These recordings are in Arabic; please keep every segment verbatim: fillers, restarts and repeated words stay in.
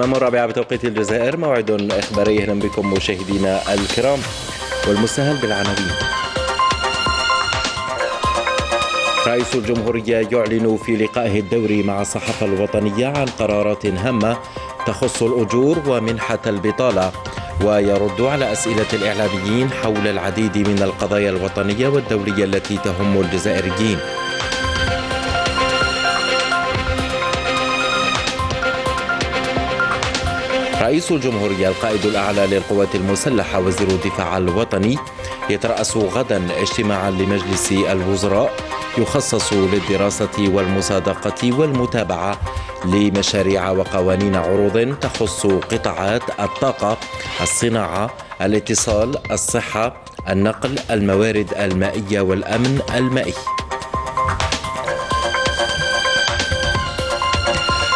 تمام الرابعة بتوقيت الجزائر، موعد إخباري. أهلا بكم مشاهدينا الكرام. والمستهل بالعناوين: رئيس الجمهورية يعلن في لقائه الدوري مع الصحافة الوطنية عن قرارات هامة تخص الأجور ومنحة البطالة، ويرد على أسئلة الإعلاميين حول العديد من القضايا الوطنية والدولية التي تهم الجزائريين. رئيس الجمهورية القائد الأعلى للقوات المسلحة وزير الدفاع الوطني يترأس غدا اجتماعا لمجلس الوزراء يخصص للدراسة والمصادقة والمتابعة لمشاريع وقوانين عروض تخص قطاعات الطاقة، الصناعة، الاتصال، الصحة، النقل، الموارد المائية والأمن المائي.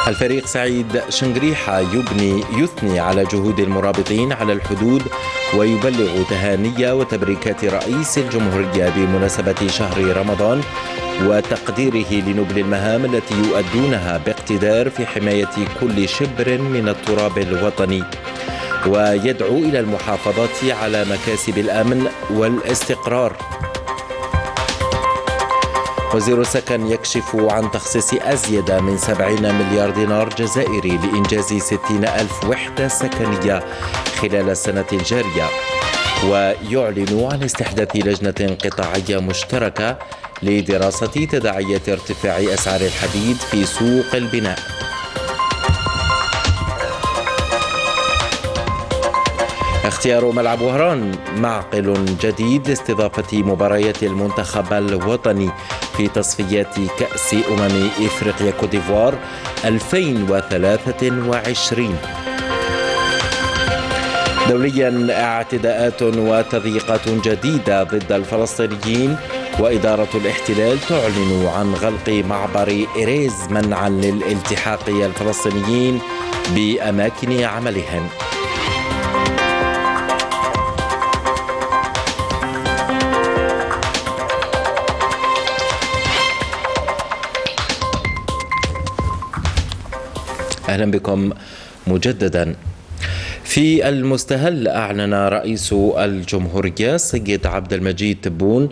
الفريق سعيد شنقريحة يبني يثني على جهود المرابطين على الحدود ويبلغ تهاني وتبريكات رئيس الجمهورية بمناسبة شهر رمضان وتقديره لنبل المهام التي يؤدونها باقتدار في حماية كل شبر من التراب الوطني، ويدعو إلى المحافظة على مكاسب الأمن والاستقرار. وزير السكن يكشف عن تخصيص أزيد من سبعين مليار دينار جزائري لإنجاز ستين ألف وحدة سكنية خلال السنة الجارية، ويعلن عن استحداث لجنة قطاعية مشتركة لدراسة تداعيات ارتفاع أسعار الحديد في سوق البناء. اختيار ملعب وهران معقل جديد لاستضافة مباريات المنتخب الوطني في تصفيات كأس أمم إفريقيا كوت ديفوار ألفين وثلاثة وعشرين. دوليا اعتداءات وتضييقات جديدة ضد الفلسطينيين، وإدارة الاحتلال تعلن عن غلق معبر إريز منعا للالتحاق الفلسطينيين بأماكن عملهم. أهلا بكم مجددا في المستهل. أعلن رئيس الجمهورية سيد عبد المجيد تبون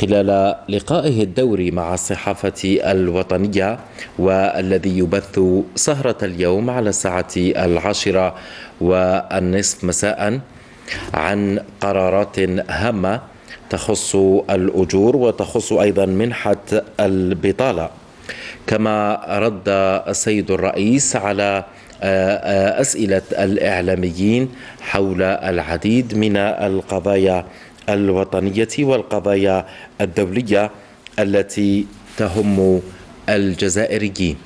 خلال لقائه الدوري مع الصحافة الوطنية والذي يبث سهرة اليوم على الساعة العاشرة والنصف مساء عن قرارات هامة تخص الأجور وتخص أيضا منحة البطالة، كما رد السيد الرئيس على أسئلة الإعلاميين حول العديد من القضايا الوطنية والقضايا الدولية التي تهم الجزائريين.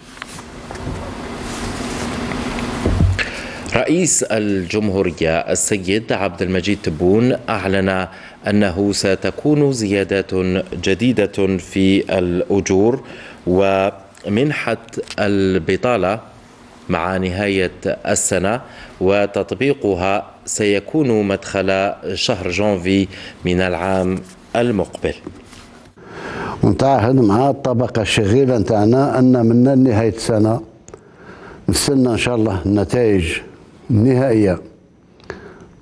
رئيس الجمهورية السيد عبد المجيد تبون أعلن أنه ستكون زيادات جديدة في الأجور ومنحة البطالة مع نهاية السنة، وتطبيقها سيكون مدخل شهر جانفي من العام المقبل. ونتعهد مع الطبقة الشغيلة نتاعنا أن من نهاية السنة نستنى إن شاء الله النتائج النهائية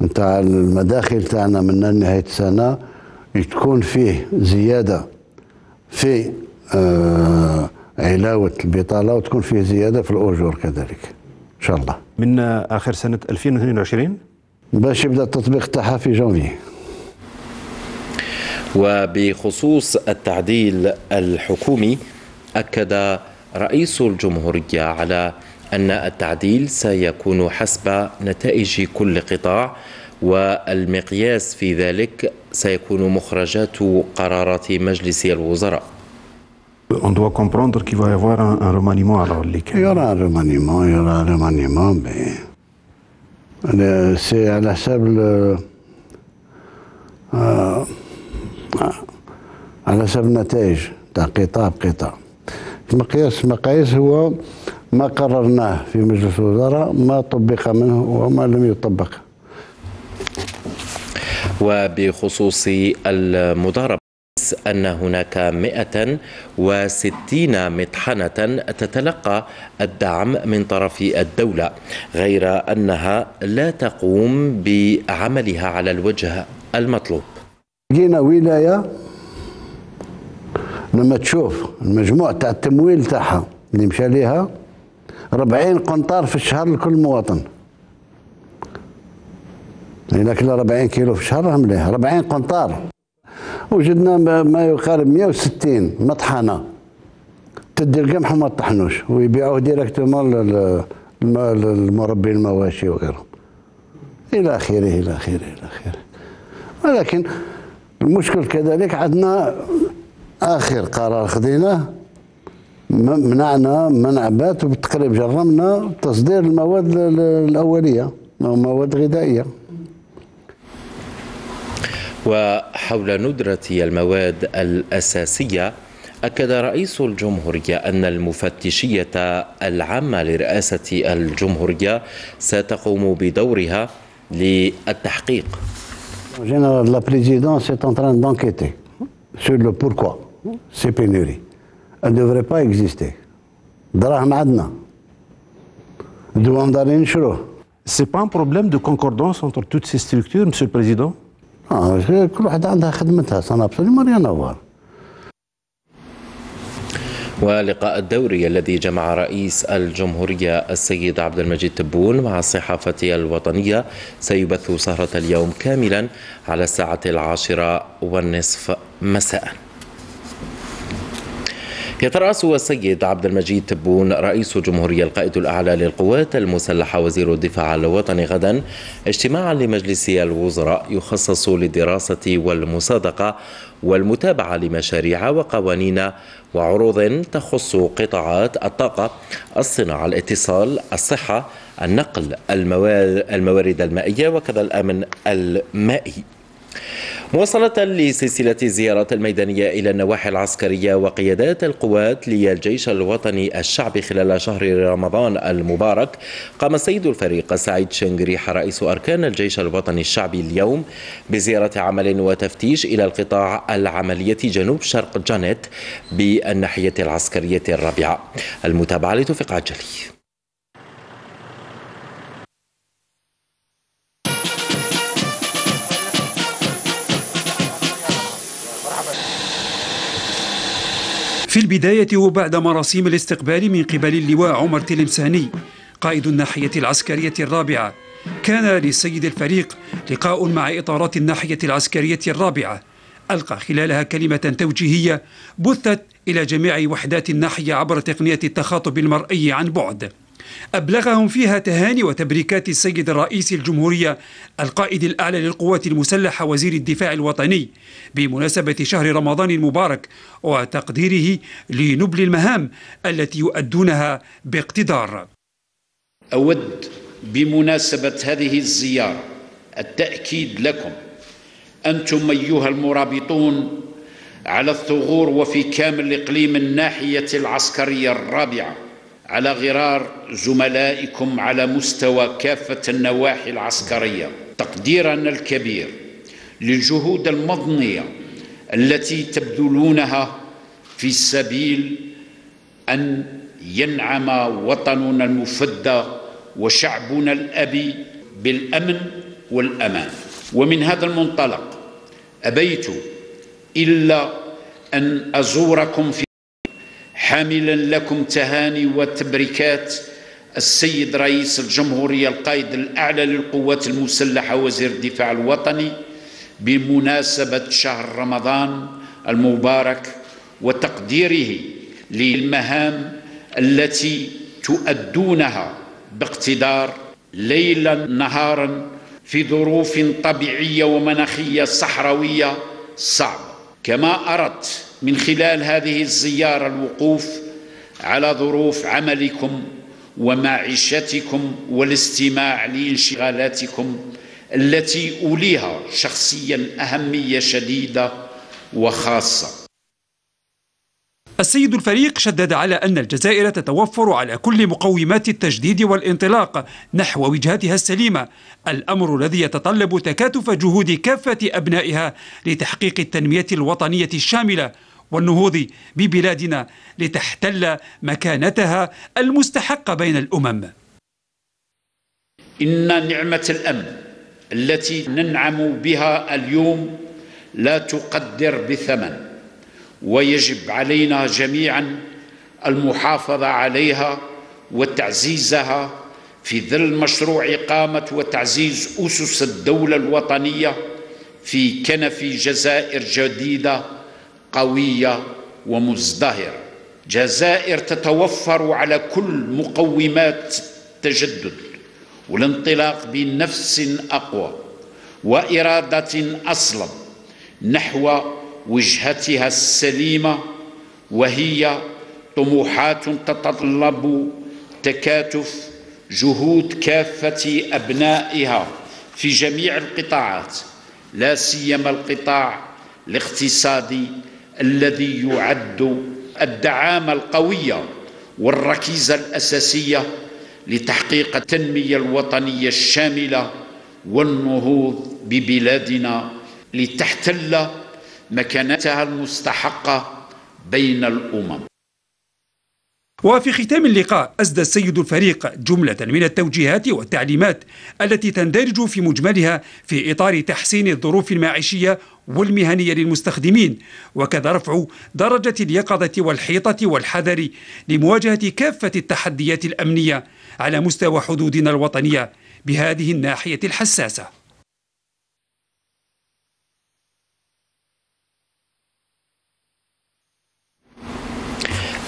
نتاع المداخل تاعنا من نهاية السنة تكون فيه زيادة في آه علاوة البطالة وتكون فيه زيادة في الأجور كذلك إن شاء الله من آخر سنة ألفين واثنين وعشرين باش يبدأ التطبيق تاعها في جانفي. وبخصوص التعديل الحكومي، أكد رئيس الجمهورية على أن التعديل سيكون حسب نتائج كل قطاع، والمقياس في ذلك سيكون مخرجات قرارات مجلس الوزراء. On doit comprendre qu'il va y avoir un, un remaniement alors lesquels. Il y aura un remaniement, il y aura un remaniement, mais c'est à la sable euh, à la sable نتائج تاع قطاع بقطاع. مقياس مقاييس هو ما قررناه في مجلس الوزراء ما طبق منه وما لم يطبق. وبخصوص المضاربة الرئيس أن هناك مئة وستين مطحنة تتلقى الدعم من طرف الدولة، غير أنها لا تقوم بعملها على الوجه المطلوب. جينا ولاية لما تشوف المجموع تاع التمويل تاعها اللي مشى ليها أربعين قنطار في الشهر لكل مواطن، إلا كل أربعين كيلو في الشهر مليح، أربعين قنطار. وجدنا ما يقارب مئة وستين مطحنة تدي القمح وما تطحنوش ويبيعوه ديراكتومون للمربي المواشي وغيره إلى آخره إلى آخره إلى آخره. ولكن المشكل كذلك عندنا آخر قرار خذيناه منعنا منعبات وبالتقريب جرمنا تصدير المواد الأولية أو مواد غذائية. وحول ندرة المواد الأساسية، أكد رئيس الجمهورية أن المفتشية العامة لرئاسة الجمهورية ستقوم بدورها للتحقيق. Général, la présidence est en train d'enquêter sur le pourquoi ces pénuries. Elles ne devraient pas exister. دراهم عندنا. دوام دارين شروه. C'est pas un problème de concordance entre toutes ces structures, Monsieur le Président. اه كل واحدة عندها خدمتها، سان ابسوليومون ريان افوار. ولقاء الدوري الذي جمع رئيس الجمهورية السيد عبد المجيد تبون مع الصحافة الوطنية سيبث سهرة اليوم كاملا على الساعة العاشرة والنصف مساء. يترأس السيد عبد المجيد تبون رئيس الجمهورية القائد الأعلى للقوات المسلحة وزير الدفاع الوطني غدا اجتماعا لمجلس الوزراء يخصص للدراسة والمصادقة والمتابعة لمشاريع وقوانين وعروض تخص قطاعات الطاقة، الصناعة، الاتصال، الصحة، النقل، الموارد المائية وكذا الأمن المائي. مواصلة لسلسلة الزيارات الميدانية إلى النواحي العسكرية وقيادات القوات للجيش الوطني الشعبي خلال شهر رمضان المبارك، قام سيد الفريق سعيد شنقريحة رئيس أركان الجيش الوطني الشعبي اليوم بزيارة عمل وتفتيش إلى القطاع العملية جنوب شرق جانيت بالناحية العسكرية الرابعة. المتابعة لتوفيق عجلي. في البداية وبعد مراسيم الاستقبال من قبل اللواء عمر تلمساني قائد الناحية العسكرية الرابعة، كان لسيد الفريق لقاء مع إطارات الناحية العسكرية الرابعة ألقى خلالها كلمة توجيهية بثت إلى جميع وحدات الناحية عبر تقنية التخاطب المرئي عن بعد، أبلغهم فيها تهاني وتبريكات السيد الرئيس الجمهورية القائد الأعلى للقوات المسلحة وزير الدفاع الوطني بمناسبة شهر رمضان المبارك وتقديره لنبل المهام التي يؤدونها باقتدار. أود بمناسبة هذه الزيارة التأكيد لكم أنتم أيها المرابطون على الثغور وفي كامل إقليم الناحية العسكرية الرابعة على غرار زملائكم على مستوى كافة النواحي العسكرية، تقديرنا الكبير للجهود المضنية التي تبذلونها في سبيل أن ينعم وطننا المفدى وشعبنا الأبي بالأمن والأمان. ومن هذا المنطلق أبيت إلا أن أزوركم في حاملا لكم تهاني وتبريكات السيد رئيس الجمهورية القائد الأعلى للقوات المسلحة وزير الدفاع الوطني بمناسبة شهر رمضان المبارك وتقديره للمهام التي تؤدونها باقتدار ليلا نهارا في ظروف طبيعية ومناخية صحراوية صعبة. كما أردت من خلال هذه الزيارة الوقوف على ظروف عملكم ومعيشتكم والاستماع لانشغالاتكم التي أوليها شخصيا أهمية شديدة وخاصة. السيد الفريق شدد على أن الجزائر تتوفر على كل مقومات التجديد والانطلاق نحو وجهتها السليمة، الأمر الذي يتطلب تكاتف جهود كافة أبنائها لتحقيق التنمية الوطنية الشاملة والنهوض ببلادنا لتحتل مكانتها المستحقة بين الأمم. إن نعمة الأمن التي ننعم بها اليوم لا تقدر بثمن، ويجب علينا جميعا المحافظة عليها وتعزيزها في ظل مشروع إقامة وتعزيز أسس الدولة الوطنية في كنف جزائر جديدة قوية ومزدهرة. جزائر تتوفر على كل مقومات التجدد والانطلاق بنفس أقوى وإرادة أصلب نحو وجهتها السليمة، وهي طموحات تتطلب تكاتف جهود كافة أبنائها في جميع القطاعات، لا سيما القطاع الاقتصادي الذي يعد الدعامة القوية والركيزة الأساسية لتحقيق التنمية الوطنية الشاملة والنهوض ببلادنا لتحتل مكانتها المستحقة بين الأمم. وفي ختام اللقاء أسدى السيد الفريق جملة من التوجيهات والتعليمات التي تندرج في مجملها في إطار تحسين الظروف المعيشية والمهنية للمستخدمين، وكذا رفع درجة اليقظة والحيطة والحذر لمواجهة كافة التحديات الأمنية على مستوى حدودنا الوطنية بهذه الناحية الحساسة.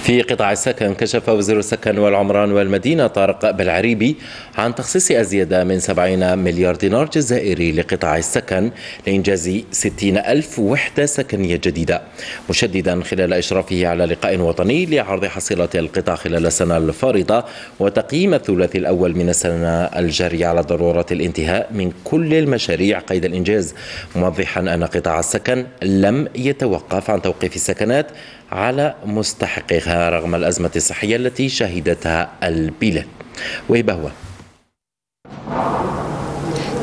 في قطاع السكن كشف وزير السكن والعمران والمدينة طارق بلعريبي عن تخصيص أزيد من سبعين مليار دينار جزائري لقطاع السكن لإنجاز ستين ألف وحدة سكنية جديدة، مشددا خلال إشرافه على لقاء وطني لعرض حصيلة القطاع خلال السنة الفارطة وتقييم الثلاث الأول من السنة الجارية على ضرورة الانتهاء من كل المشاريع قيد الإنجاز، موضحا أن قطاع السكن لم يتوقف عن توقيف السكنات على مستحقها رغم الأزمة الصحية التي شهدتها البلاد. ويبهوا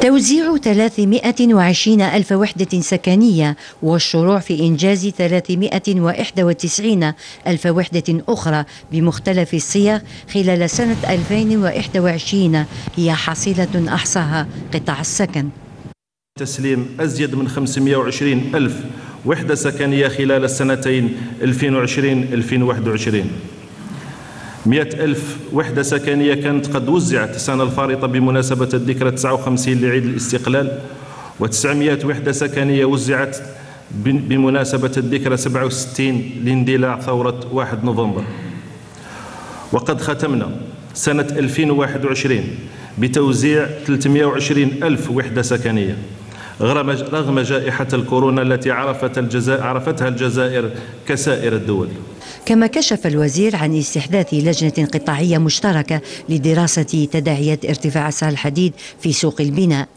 توزيع ثلاثمائة وعشرين ألف وحدة سكنية والشروع في إنجاز ثلاثمائة وواحد وتسعين ألف وحدة أخرى بمختلف الصيغ خلال سنة ألفين وواحد وعشرين هي حصيلة أحصاها قطاع السكن. تسليم أزيد من خمسمائة وعشرين ألف وحدة سكنية خلال السنتين ألفين وعشرين ألفين وواحد وعشرين. مئة ألف وحدة سكنية كانت قد وزعت السنة الفارطة بمناسبة الذكرى تسعة وخمسين لعيد الاستقلال، وتسعمائة وحدة سكنية وزعت بمناسبة الذكرى سبعة وستين لاندلاع ثورة واحد نوفمبر. وقد ختمنا سنة ألفين وواحد وعشرين بتوزيع ثلاثمائة وعشرين ألف وحدة سكنية رغم جائحة الكورونا التي عرفت الجزائر عرفتها الجزائر كسائر الدول. كما كشف الوزير عن استحداث لجنة قطاعية مشتركة لدراسة تداعيات ارتفاع أسعار الحديد في سوق البناء،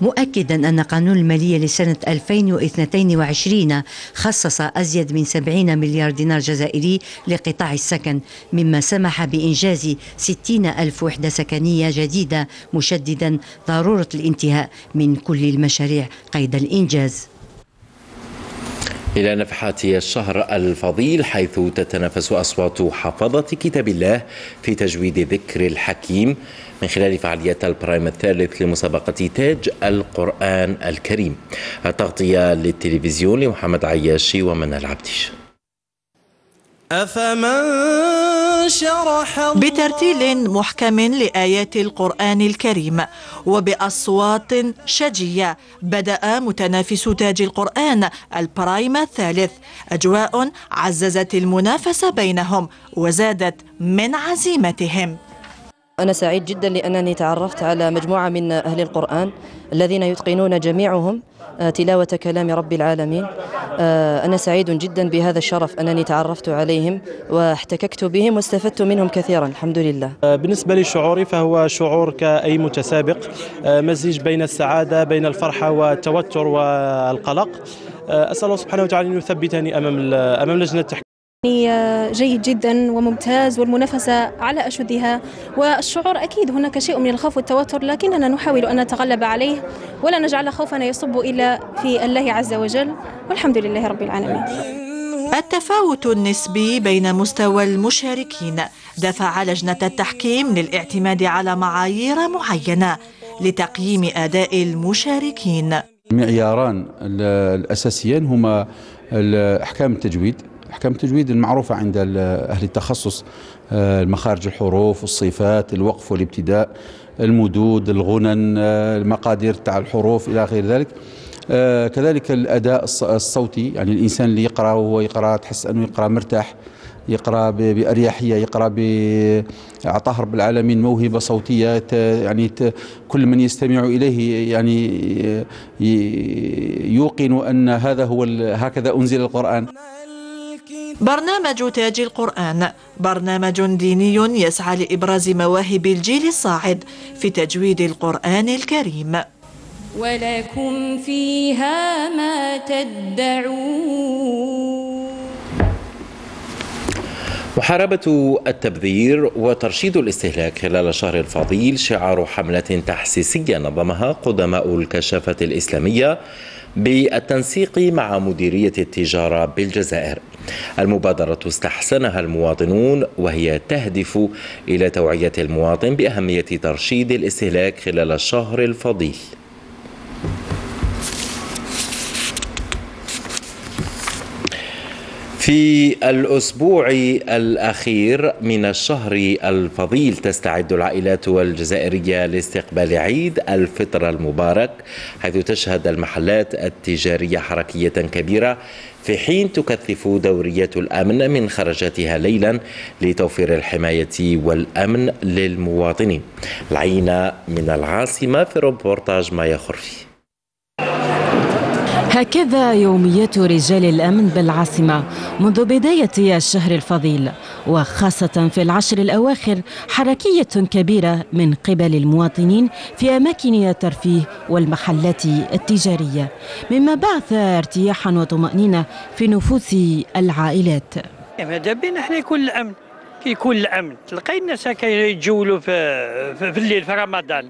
مؤكدا أن قانون المالية لسنة ألفين واثنين وعشرين خصص أزيد من سبعين مليار دينار جزائري لقطاع السكن، مما سمح بإنجاز ستين ألف وحدة سكنية جديدة، مشددا ضرورة الانتهاء من كل المشاريع قيد الإنجاز. إلى نفحات الشهر الفضيل حيث تتنافس أصوات حفظة كتاب الله في تجويد ذكر الحكيم من خلال فعاليات البرايم الثالث لمسابقة تاج القرآن الكريم. التغطية للتلفزيون لمحمد عياشي ومنى العبديش. أفمن شرح بترتيل محكم لآيات القرآن الكريم وبأصوات شجية بدأ متنافس تاج القرآن البرايم الثالث، أجواء عززت المنافسة بينهم وزادت من عزيمتهم. أنا سعيد جدا لأنني تعرفت على مجموعة من أهل القرآن الذين يتقنون جميعهم تلاوة كلام رب العالمين. أنا سعيد جدا بهذا الشرف أنني تعرفت عليهم واحتككت بهم واستفدت منهم كثيرا الحمد لله. بالنسبة لشعوري فهو شعور كأي متسابق، مزيج بين السعادة بين الفرحة والتوتر والقلق. أسأل الله سبحانه وتعالى أن يثبتني أمام أمام لجنة التحكيم. جيد جدا وممتاز، والمنافسة على أشدها، والشعور أكيد هناك شيء من الخوف والتوتر، لكننا نحاول أن نتغلب عليه ولا نجعل خوفنا يصب إلا في الله عز وجل، والحمد لله رب العالمين. التفاوت النسبي بين مستوى المشاركين دفع لجنة التحكيم للاعتماد على معايير معينة لتقييم أداء المشاركين. المعياران الأساسيان هما أحكام التجويد أحكام التجويد المعروفة عند أهل التخصص، المخارج الحروف والصفات، الوقف والابتداء، المدود، الغنن، المقادير تاع الحروف إلى غير ذلك. كذلك الأداء الصوتي، يعني الإنسان اللي يقرأ وهو يقرأ تحس أنه يقرأ مرتاح، يقرأ بأريحية، يقرأ بأعطاه رب العالمين موهبة صوتية، يعني كل من يستمع إليه يعني يوقن أن هذا هو هكذا أنزل القرآن. برنامج تاج القرآن برنامج ديني يسعى لإبراز مواهب الجيل الصاعد في تجويد القرآن الكريم. ولكم فيها ما تدعون. محاربة التبذير وترشيد الاستهلاك خلال الشهر الفضيل شعار حملة تحسيسية نظمها قدماء الكشافة الإسلامية بالتنسيق مع مديرية التجارة بالجزائر. المبادرة استحسنها المواطنون، وهي تهدف إلى توعية المواطن بأهمية ترشيد الاستهلاك خلال الشهر الفضيل. في الأسبوع الأخير من الشهر الفضيل تستعد العائلات الجزائرية لاستقبال عيد الفطر المبارك، حيث تشهد المحلات التجارية حركية كبيرة، في حين تكثف دوريات الأمن من خرجاتها ليلا لتوفير الحماية والأمن للمواطنين. العينة من العاصمة في روبورتاج مايا خرفي. هكذا يوميات رجال الأمن بالعاصمة منذ بداية الشهر الفضيل، وخاصة في العشر الأواخر حركية كبيرة من قبل المواطنين في أماكن الترفيه والمحلات التجارية، مما بعث ارتياحا وطمأنينة في نفوس العائلات. ماذا بينا احنا يكون الأمن، كي يكون الأمن تلقي الناس هكا يتجولوا في, في الليل في رمضان.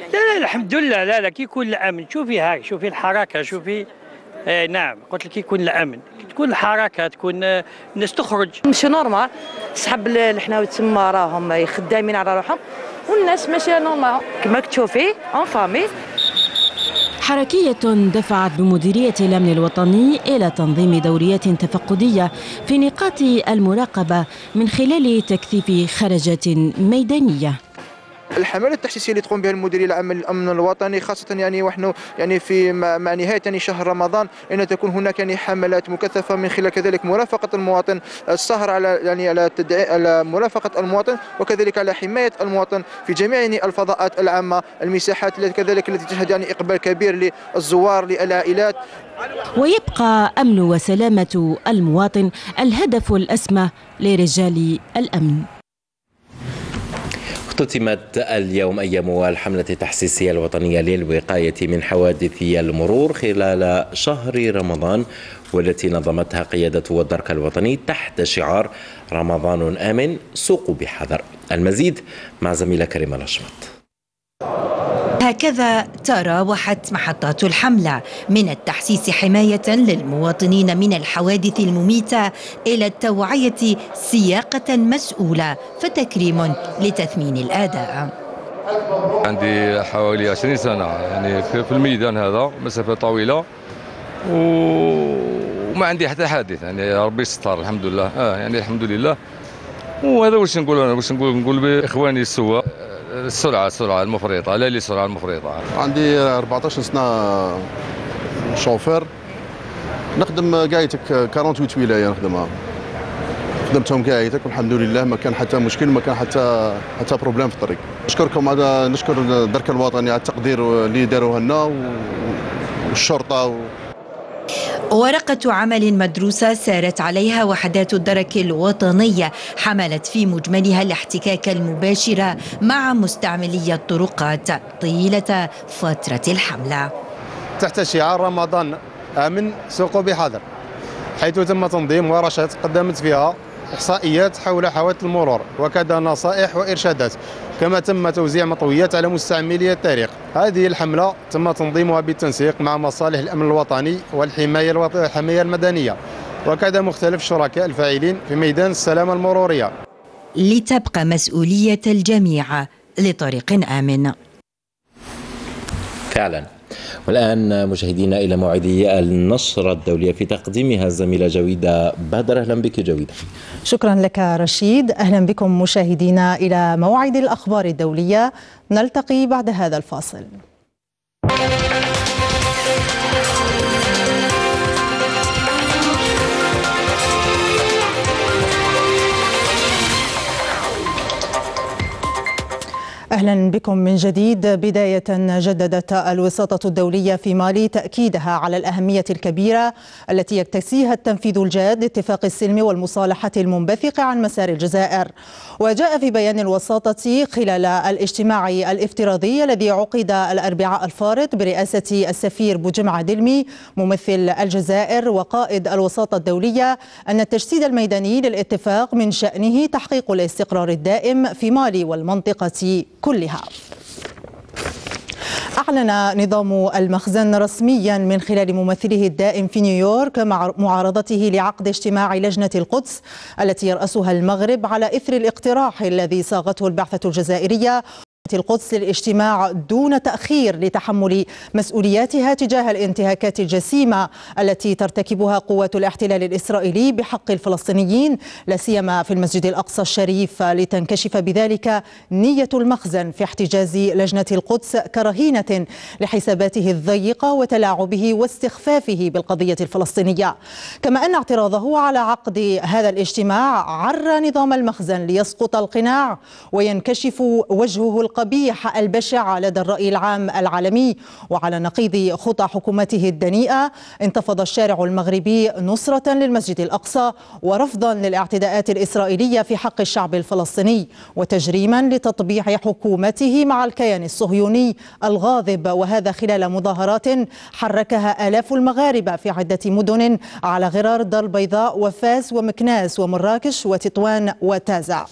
لا لا الحمد لله، لا لا كي يكون الامن شوفي هاك، شوفي الحركه، شوفي آه نعم قلت لك كي يكون الامن، كي تكون الحركه، تكون آه الناس تخرج مش نورمال. صحاب الحناوي تما راهم خدامين على روحهم والناس ماشيه نورمال كما تشوفي اون فامي. حركية دفعت بمديرية الأمن الوطني إلى تنظيم دوريات تفقدية في نقاط المراقبة من خلال تكثيف خرجات ميدانية. الحملة التحسيسية اللي تقوم بها المديرية العامة للأمن الوطني، خاصة يعني ونحن يعني في مع نهاية يعني شهر رمضان، أن تكون هناك يعني حملات مكثفة من خلال كذلك مرافقة المواطن، السهر على يعني على على مرافقة المواطن، وكذلك على حماية المواطن في جميع يعني الفضاءات العامة، المساحات التي كذلك التي تشهد يعني إقبال كبير للزوار للعائلات. ويبقى أمن وسلامة المواطن الهدف الأسمى لرجال الأمن. اختتمت اليوم أيام الحملة التحسيسية الوطنية للوقاية من حوادث المرور خلال شهر رمضان، والتي نظمتها قيادة الدرك الوطني تحت شعار رمضان آمن سوق بحذر. المزيد مع زميلة كريمة الأشمط. هكذا تراوحت محطات الحملة من التحسيس حماية للمواطنين من الحوادث المميتة إلى التوعية سياقة مسؤولة، فتكريم لتثمين الأداء. عندي حوالي عشرين سنة يعني في الميدان هذا، مسافة طويلة وما عندي حتى حادث، يعني ربي ستار الحمد لله. آه يعني الحمد لله. وهذا واش نقول أنا، واش نقول نقول بإخواني السواق، السرعة السرعة المفرطة، لا لي السرعة المفرطة. عندي أربعطاش سنة شوفير، نخدم كايتك ثمانية وأربعين ولاية نخدمها، خدمتهم كايتك والحمد لله ما كان حتى مشكل، ما كان حتى حتى بروبليم في الطريق. نشكركم على نشكر الدرك الوطني على التقدير اللي داروه لنا والشرطة و... ورقة عمل مدروسة سارت عليها وحدات الدرك الوطنية حملت في مجملها الاحتكاك المباشر مع مستعملي الطرقات طيلة فترة الحملة تحت شعار رمضان آمن سوق بحذر. حيث تم تنظيم ورشة تقدمت فيها إحصائيات حول حوادث المرور وكذا نصائح وإرشادات، كما تم توزيع مطويات على مستعملي الطريق. هذه الحملة تم تنظيمها بالتنسيق مع مصالح الأمن الوطني والحماية الوط... الحماية المدنية وكذا مختلف الشركاء الفاعلين في ميدان السلامة المرورية لتبقى مسؤولية الجميع لطريق آمن. فعلا. والآن مشاهدينا إلى موعدي النشرة الدولية في تقديمها الزميلة جويدة بدر. أهلا بك جويدة. شكرا لك رشيد. أهلا بكم مشاهدينا إلى موعد الأخبار الدولية، نلتقي بعد هذا الفاصل. أهلا بكم من جديد. بداية جددت الوساطة الدولية في مالي تأكيدها على الأهمية الكبيرة التي يكتسيها التنفيذ الجاد لاتفاق السلم والمصالحة المنبثق عن مسار الجزائر. وجاء في بيان الوساطة خلال الاجتماع الافتراضي الذي عقد الأربعاء الفارط برئاسة السفير بوجمع دلمي ممثل الجزائر وقائد الوساطة الدولية أن التجسيد الميداني للاتفاق من شأنه تحقيق الاستقرار الدائم في مالي والمنطقة كلها. أعلن نظام المخزن رسميا من خلال ممثله الدائم في نيويورك مع معارضته لعقد اجتماع لجنة القدس التي يرأسها المغرب على إثر الاقتراح الذي صاغته البعثة الجزائرية القدس للاجتماع دون تأخير لتحمل مسؤولياتها تجاه الانتهاكات الجسيمة التي ترتكبها قوات الاحتلال الإسرائيلي بحق الفلسطينيين، لا سيما في المسجد الأقصى الشريف، لتنكشف بذلك نية المخزن في احتجاز لجنة القدس كرهينة لحساباته الضيقة وتلاعبه واستخفافه بالقضية الفلسطينية. كما أن اعتراضه على عقد هذا الاجتماع عرى نظام المخزن ليسقط القناع وينكشف وجهه القبيح القبيح البشع لدى الرأي العام العالمي. وعلى نقيض خطى حكومته الدنيئة، انتفض الشارع المغربي نصرة للمسجد الأقصى ورفضا للاعتداءات الإسرائيلية في حق الشعب الفلسطيني وتجريما لتطبيع حكومته مع الكيان الصهيوني الغاضب، وهذا خلال مظاهرات حركها آلاف المغاربة في عدة مدن على غرار الدار البيضاء وفاس ومكناس ومراكش وتطوان وتازة.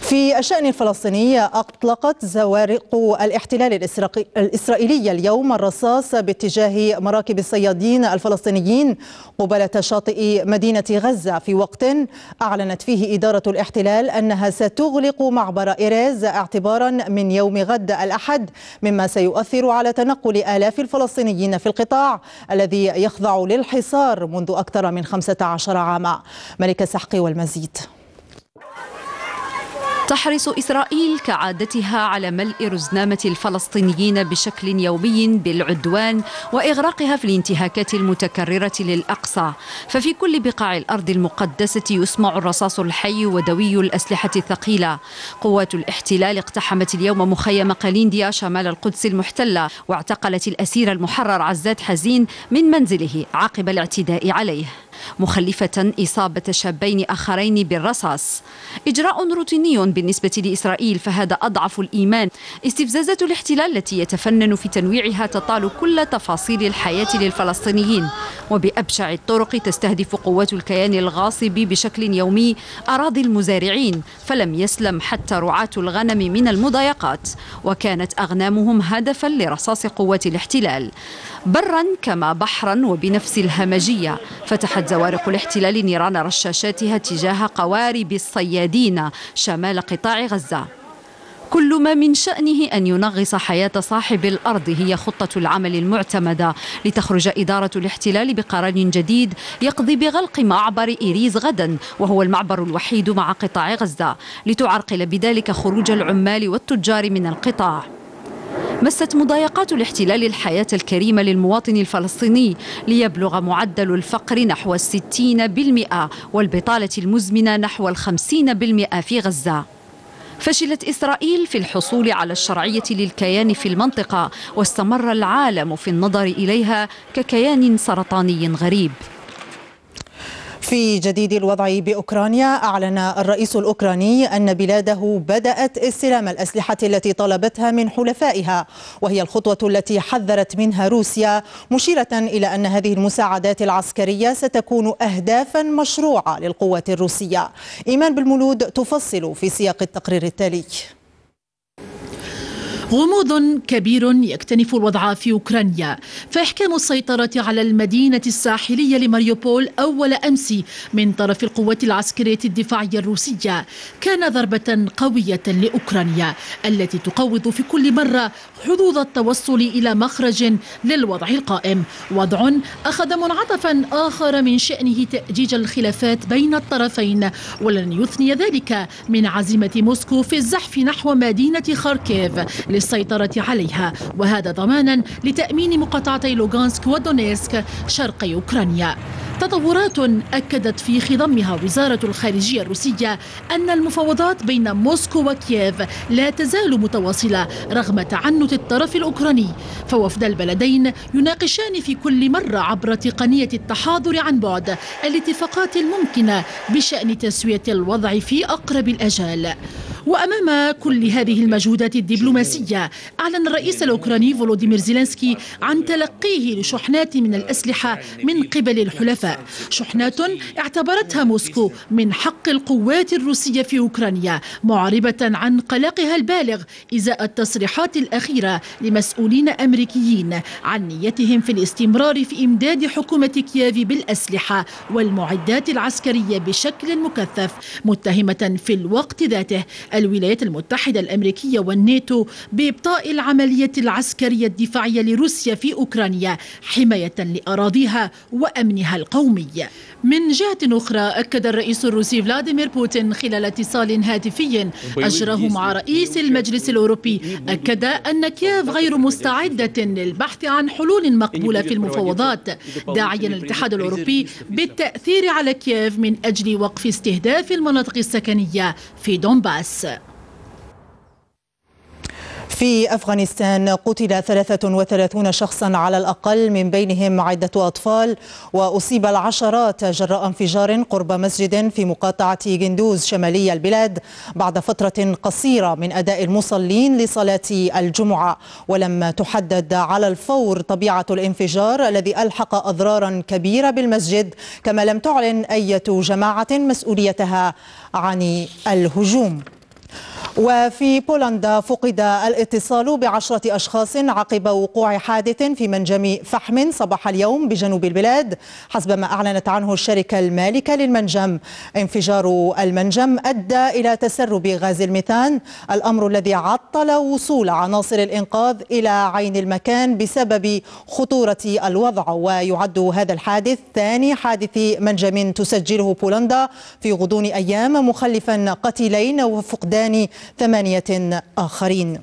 في الشأن الفلسطيني، أطلقت زوارق الاحتلال الإسرائيلية اليوم الرصاص باتجاه مراكب الصيادين الفلسطينيين قبالة شاطئ مدينة غزة في وقت أعلنت فيه إدارة الاحتلال أنها ستغلق معبر إيريز اعتبارا من يوم غد الأحد، مما سيؤثر على تنقل آلاف الفلسطينيين في القطاع الذي يخضع للحصار منذ أكثر من خمسة عشر عاما. ملكة سحقي والمزيد. تحرص إسرائيل كعادتها على ملء رزنامة الفلسطينيين بشكل يومي بالعدوان وإغراقها في الانتهاكات المتكررة للأقصى، ففي كل بقاع الأرض المقدسة يسمع الرصاص الحي ودوي الأسلحة الثقيلة. قوات الاحتلال اقتحمت اليوم مخيم قلينديا شمال القدس المحتلة واعتقلت الأسير المحرر عزات حزين من منزله عقب الاعتداء عليه، مخلفة إصابة شابين آخرين بالرصاص. إجراء روتيني بالنسبة لإسرائيل، فهذا أضعف الإيمان. استفزازات الاحتلال التي يتفنن في تنويعها تطال كل تفاصيل الحياة للفلسطينيين، وبأبشع الطرق تستهدف قوات الكيان الغاصب بشكل يومي أراضي المزارعين، فلم يسلم حتى رعاة الغنم من المضايقات، وكانت أغنامهم هدفا لرصاص قوات الاحتلال برا كما بحرا وبنفس الهمجية. فتحت زوارق الاحتلال نيران رشاشاتها تجاه قوارب الصيادين شمال قطاع غزة. كل ما من شأنه أن ينغص حياة صاحب الأرض هي خطة العمل المعتمدة، لتخرج إدارة الاحتلال بقرار جديد يقضي بغلق معبر إيريز غدا، وهو المعبر الوحيد مع قطاع غزة، لتعرقل بذلك خروج العمال والتجار من القطاع. مست مضايقات الاحتلال الحياة الكريمة للمواطن الفلسطيني، ليبلغ معدل الفقر نحو الستين بالمئة والبطالة المزمنة نحو الخمسين بالمئة في غزة. فشلت إسرائيل في الحصول على الشرعية للكيان في المنطقة، واستمر العالم في النظر إليها ككيان سرطاني غريب. في جديد الوضع بأوكرانيا، أعلن الرئيس الأوكراني أن بلاده بدأت استلام الأسلحة التي طلبتها من حلفائها، وهي الخطوة التي حذرت منها روسيا، مشيرة إلى أن هذه المساعدات العسكرية ستكون أهدافا مشروعة للقوات الروسية. إيمان بالمولود تفصل في سياق التقرير التالي. غموض كبير يكتنف الوضع في أوكرانيا، فإحكام السيطرة على المدينة الساحلية لماريوبول أول أمس من طرف القوات العسكرية الدفاعية الروسية كان ضربة قوية لأوكرانيا التي تقوض في كل مرة حظوظ التوصل إلى مخرج للوضع القائم، وضع أخذ منعطفا آخر من شأنه تأجيج الخلافات بين الطرفين، ولن يثني ذلك من عزيمة موسكو في الزحف نحو مدينة خاركيف للسيطرة عليها، وهذا ضمانا لتأمين مقاطعتي لوغانسك ودونيسك شرقي أوكرانيا. تطورات أكدت في خضمها وزارة الخارجية الروسية أن المفاوضات بين موسكو وكييف لا تزال متواصلة رغم تعنت الطرف الأوكراني، فوفد البلدين يناقشان في كل مرة عبر تقنية التحاضر عن بعد الاتفاقات الممكنة بشأن تسوية الوضع في أقرب الأجال. وأمام كل هذه المجهودات الدبلوماسية، أعلن الرئيس الأوكراني فولوديمير زيلنسكي عن تلقيه لشحنات من الأسلحة من قبل الحلفاء، شحنات اعتبرتها موسكو من حق القوات الروسية في أوكرانيا، معربة عن قلقها البالغ إزاء التصريحات الأخيرة لمسؤولين أمريكيين عن نيتهم في الاستمرار في إمداد حكومة كييف بالأسلحة والمعدات العسكرية بشكل مكثف، متهمة في الوقت ذاته الولايات المتحدة الأمريكية والناتو بإبطاء العملية العسكرية الدفاعية لروسيا في أوكرانيا حماية لأراضيها وأمنها القومي. من جهة أخرى، أكد الرئيس الروسي فلاديمير بوتين خلال اتصال هاتفي أجره مع رئيس المجلس الأوروبي، أكد أن كييف غير مستعدة للبحث عن حلول مقبولة في المفاوضات، داعيا الاتحاد الأوروبي بالتأثير على كييف من أجل وقف استهداف المناطق السكنية في دونباس. في أفغانستان قتل ثلاثة وثلاثين شخصا على الأقل، من بينهم عدة أطفال، وأصيب العشرات جراء انفجار قرب مسجد في مقاطعة جندوز شمالي البلاد بعد فترة قصيرة من أداء المصلين لصلاة الجمعة، ولم تحدد على الفور طبيعة الانفجار الذي ألحق أضرارا كبيرة بالمسجد، كما لم تعلن أي جماعة مسؤوليتها عن الهجوم. وفي بولندا فقد الاتصال بعشرة أشخاص عقب وقوع حادث في منجم فحم صباح اليوم بجنوب البلاد، حسب ما أعلنت عنه الشركة المالكة للمنجم. انفجار المنجم أدى إلى تسرب غاز الميثان، الأمر الذي عطل وصول عناصر الإنقاذ إلى عين المكان بسبب خطورة الوضع، ويعد هذا الحادث ثاني حادث منجم تسجله بولندا في غضون أيام، مخلفا قتيلين وفقدان ثمانية آخرين.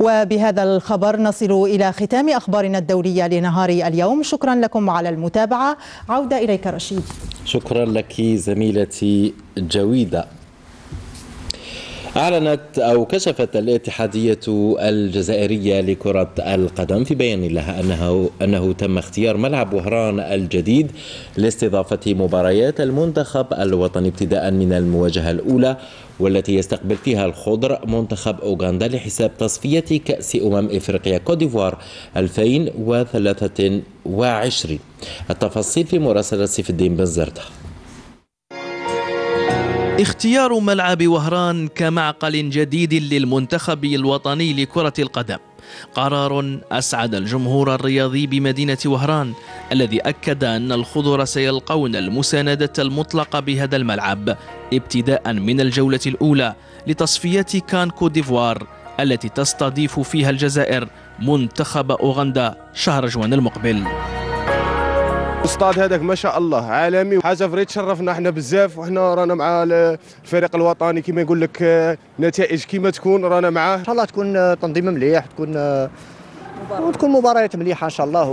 وبهذا الخبر نصل إلى ختام أخبارنا الدولية لنهار اليوم. شكرا لكم على المتابعة. عودة إليك رشيد. شكرا لك زميلتي جويدة. أعلنت أو كشفت الاتحادية الجزائرية لكرة القدم في بيان لها أنه أنه تم اختيار ملعب وهران الجديد لاستضافة مباريات المنتخب الوطني ابتداء من المواجهة الأولى، والتي يستقبل فيها الخضر منتخب أوغندا لحساب تصفية كأس أمم إفريقيا كوت ديفوار ألفين وثلاثة وعشرين. التفاصيل في مراسلة سيف الدين بن زردة. اختيار ملعب وهران كمعقل جديد للمنتخب الوطني لكرة القدم قرار أسعد الجمهور الرياضي بمدينة وهران، الذي أكد أن الخضر سيلقون المساندة المطلقة بهذا الملعب ابتداء من الجولة الأولى لتصفية كان كوت ديفوار التي تستضيف فيها الجزائر منتخب أوغندا شهر جوان المقبل. الاستاد هذاك ما شاء الله عالمي وحاجه فريد، تشرفنا احنا بزاف، وحنا رانا مع الفريق الوطني كما يقول لك، نتائج كما تكون رانا معاه، ان شاء الله تكون تنظيم مليح، تكون وتكون مباريات مليحه ان شاء الله،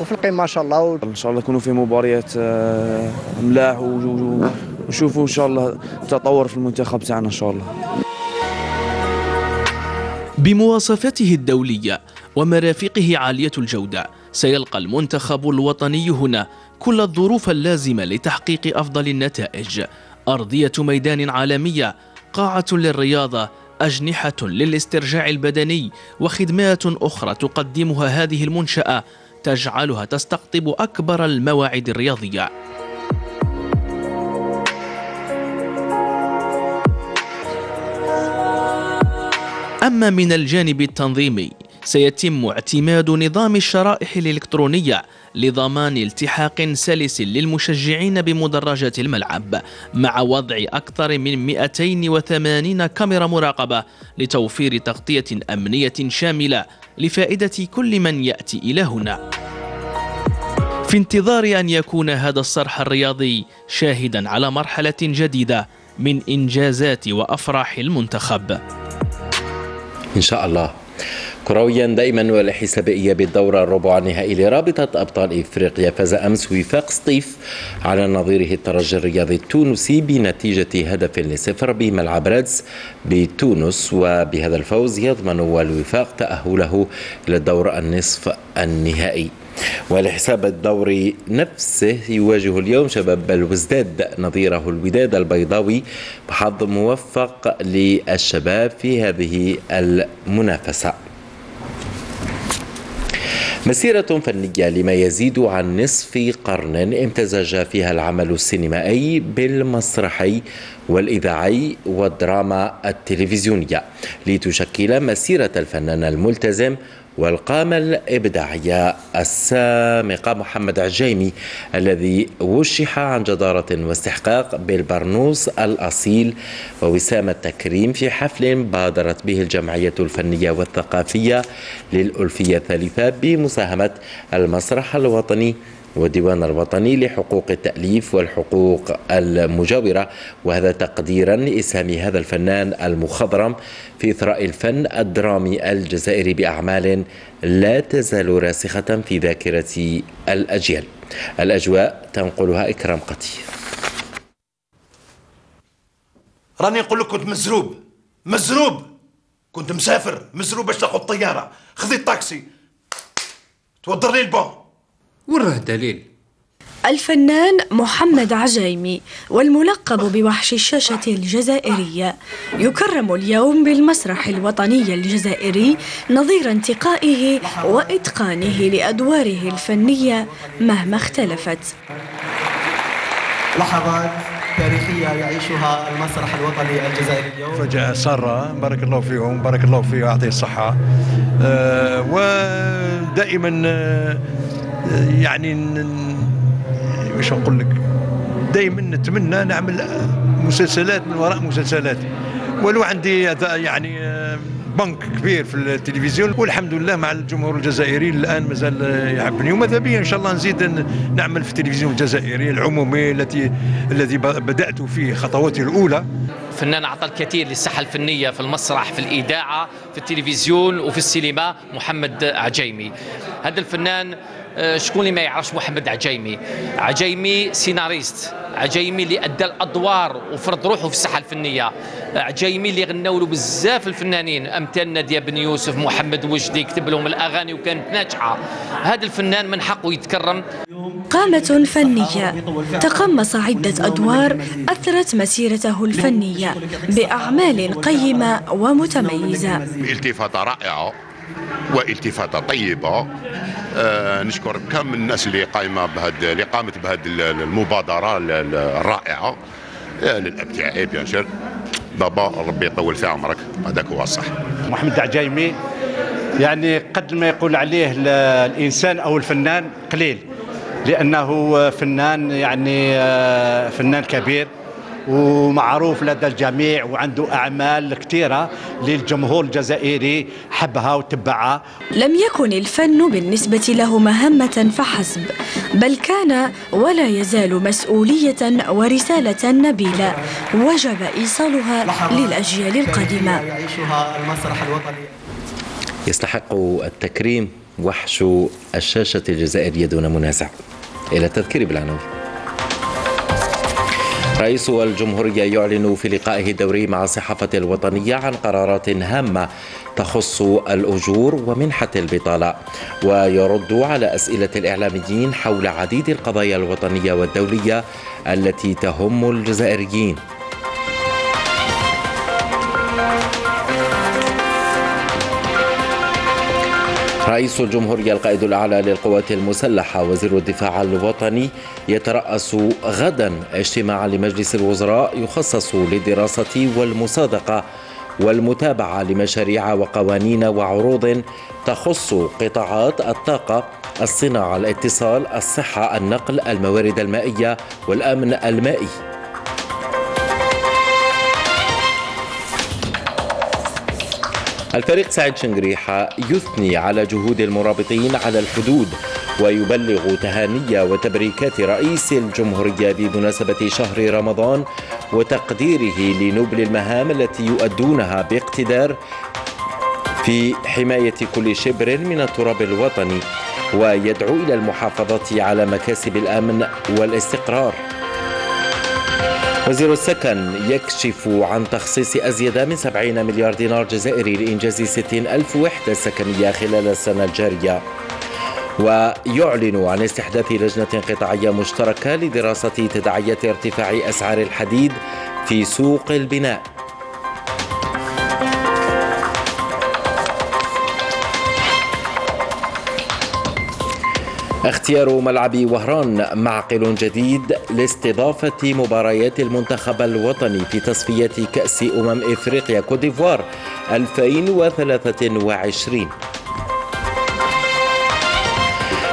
وفي القمه ما شاء الله، و... ان شاء الله يكونوا فيه مباريات ملاح، ونشوفوا ان شاء الله تطور في المنتخب تاعنا ان شاء الله. بمواصفاته الدولية ومرافقه عالية الجودة، سيلقى المنتخب الوطني هنا كل الظروف اللازمة لتحقيق أفضل النتائج. أرضية ميدان عالمية، قاعة للرياضة، أجنحة للاسترجاع البدني، وخدمات أخرى تقدمها هذه المنشأة تجعلها تستقطب أكبر المواعيد الرياضية. أما من الجانب التنظيمي، سيتم اعتماد نظام الشرائح الإلكترونية لضمان التحاق سلس للمشجعين بمدرجات الملعب، مع وضع أكثر من مئتين وثمانين كاميرا مراقبة لتوفير تغطية أمنية شاملة لفائدة كل من يأتي إلى هنا. في انتظار أن يكون هذا الصرح الرياضي شاهدا على مرحلة جديدة من إنجازات وأفراح المنتخب إن شاء الله. كرويا دائما ولا حسابية بالدورة الربع النهائي لرابطة أبطال إفريقيا، فاز أمس وفاق سطيف على نظيره الترجي الرياضي التونسي بنتيجة هدف لصفر بملعب رادس بتونس، وبهذا الفوز يضمن الوفاق تأهله إلى الدور النصف النهائي. والحساب الدوري نفسه يواجه اليوم شباب الوزداد نظيره الوداد البيضاوي بحظ موفق للشباب في هذه المنافسة. مسيرة فنية لما يزيد عن نصف قرن امتزج فيها العمل السينمائي بالمسرحي والإذاعي والدراما التلفزيونية لتشكل مسيرة الفنان الملتزم والقامة الإبداعية السامقة محمد عجيمي، الذي رشح عن جدارة واستحقاق بالبرنوس الأصيل ووسام التكريم في حفل بادرت به الجمعية الفنية والثقافية للألفية الثالثة بمساهمة المسرح الوطني والديوان الوطني لحقوق التأليف والحقوق المجاورة، وهذا تقديرا لإسهام هذا الفنان المخضرم في إثراء الفن الدرامي الجزائري بأعمال لا تزال راسخة في ذاكرة الأجيال. الأجواء تنقلها إكرام قطير. راني نقول لك كنت مزروب مزروب، كنت مسافر مزروب باش تاخذ الطيارة، خذيت طاكسي تودر لي البون. وراه دليل. الفنان محمد عجيمي والملقب بوحش الشاشة الجزائرية يكرم اليوم بالمسرح الوطني الجزائري نظير انتقائه وإتقانه لأدواره الفنية مهما اختلفت. لحظات تاريخية يعيشها المسرح الوطني الجزائري اليوم. فجأة سارة، بارك الله فيهم، بارك الله فيه ويعطيه الصحة. أه ودائما أه يعني واش نقول لك، دائما نتمنى نعمل مسلسلات من وراء مسلسلات، ولو عندي يعني بنك كبير في التلفزيون والحمد لله مع الجمهور الجزائري الان مازال يحبني، وماذا بيا ان شاء الله نزيد نعمل في التلفزيون الجزائري العمومي التي الذي بدات فيه خطواتي الاولى. الفنان اعطى الكثير للساحه الفنيه في المسرح في الاذاعه في التلفزيون وفي السينما محمد عجيمي. هذا الفنان شكون اللي ما يعرفش محمد عجيمي؟ عجيمي سيناريست، عجيمي اللي ادى الادوار وفرض روحه في الساحه الفنيه، عجيمي اللي غناولو بزاف الفنانين امثال ناديه بن يوسف، محمد وجدي، كتب لهم الاغاني وكانت ناجحه. هذا الفنان من حقه يتكرم. قامة فنية تقمص عدة ادوار اثرت مسيرته الفنيه باعمال قيمه ومتميزه. التفاته رائعه والتفاته طيبه. آه نشكر كم الناس اللي قايمه بهاد اللي قامت بهاد المبادره الرائعه للابداع بيان سور. بابا ربي يطول في عمرك، هذاك هو الصح. محمد عجيمي يعني قد ما يقول عليه الانسان او الفنان قليل، لانه فنان يعني فنان كبير ومعروف لدى الجميع وعنده أعمال كثيرة للجمهور الجزائري حبها وتبعها. لم يكن الفن بالنسبة له مهمة فحسب، بل كان ولا يزال مسؤولية ورسالة نبيلة وجب إيصالها للأجيال القادمة. يستحق التكريم وحش الشاشة الجزائرية دون منازع. إلى تذكير بالعناوين. رئيس الجمهورية يعلن في لقائه الدوري مع الصحافة الوطنية عن قرارات هامة تخص الأجور ومنحة البطالة، ويرد على أسئلة الإعلاميين حول عديد القضايا الوطنية والدولية التي تهم الجزائريين. رئيس الجمهورية القائد الأعلى للقوات المسلحة وزير الدفاع الوطني يترأس غدا اجتماعا لمجلس الوزراء يخصص للدراسة والمصادقة والمتابعة لمشاريع وقوانين وعروض تخص قطاعات الطاقة، الصناعة، الاتصال، الصحة، النقل، الموارد المائية والأمن المائي. الفريق سعيد شنقريحة يثني على جهود المرابطين على الحدود ويبلغ تهاني وتبريكات رئيس الجمهورية بمناسبة شهر رمضان وتقديره لنبل المهام التي يؤدونها باقتدار في حماية كل شبر من التراب الوطني، ويدعو إلى المحافظة على مكاسب الأمن والاستقرار. وزير السكن يكشف عن تخصيص أزيد من سبعين مليار دينار جزائري لإنجاز ستين ألف وحدة سكنية خلال السنة الجارية، ويعلن عن استحداث لجنة قطاعية مشتركة لدراسة تداعيات ارتفاع أسعار الحديد في سوق البناء. اختيار ملعب وهران معقل جديد لاستضافة مباريات المنتخب الوطني في تصفية كأس أمم إفريقيا كوت ديفوار ألفين وثلاثة وعشرين.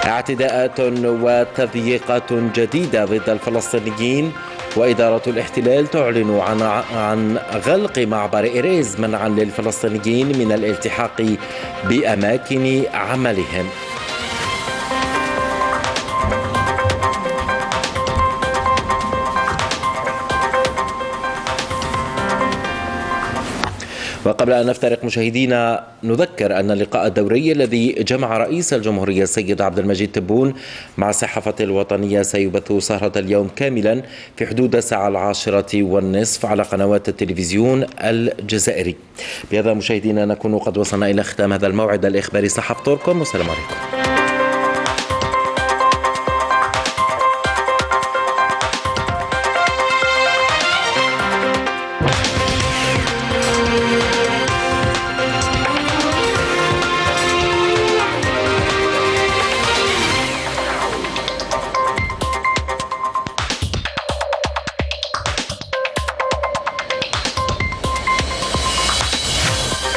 اعتداءات وتضييقات جديدة ضد الفلسطينيين، وإدارة الاحتلال تعلن عن عن غلق معبر إيريز منعا للفلسطينيين من الالتحاق بأماكن عملهم. وقبل أن نفترق مشاهدينا نذكر أن اللقاء الدوري الذي جمع رئيس الجمهورية السيد عبد المجيد تبون مع الصحافة الوطنية سيبث سهرة اليوم كاملا في حدود الساعة العاشرة والنصف على قنوات التلفزيون الجزائري. بهذا مشاهدينا نكون قد وصلنا إلى ختام هذا الموعد الإخباري. صحف توركم والسلام عليكم.